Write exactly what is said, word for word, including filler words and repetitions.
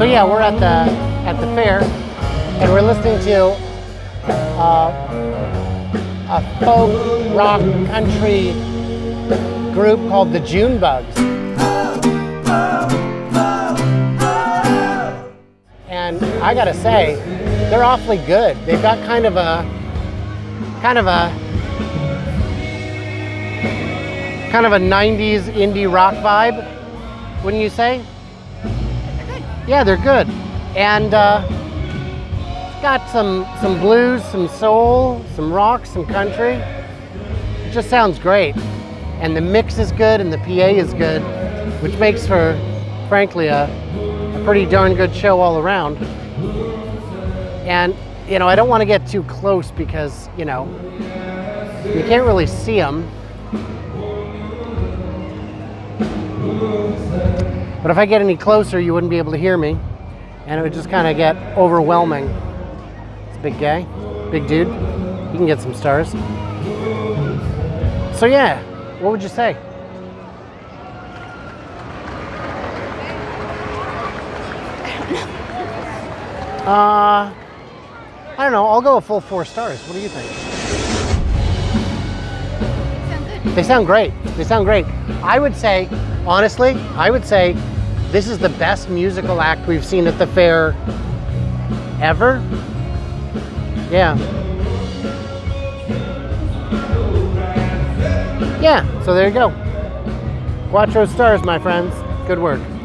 So yeah, we're at the at the fair, and we're listening to uh, a folk rock country group called the Junebugs. And I gotta say, they're awfully good. They've got kind of a kind of a kind of a nineties indie rock vibe, wouldn't you say? They're good. Yeah, they're good. And uh, it's got some, some blues, some soul, some rock, some country. It just sounds great. And the mix is good and the P A is good, which makes for, frankly, a, a pretty darn good show all around. And, you know, I don't want to get too close because, you know, you can't really see them. But if I get any closer, you wouldn't be able to hear me, and it would just kind of get overwhelming. It's a big guy, big dude. He can get some stars. So yeah, what would you say? Uh, I don't know. I'll go a full four stars. What do you think? Sound good. They sound great. They sound great. I would say. Honestly, I would say this is the best musical act we've seen at the fair ever. Yeah. Yeah, so there you go. Quattro stars, my friends. Good work.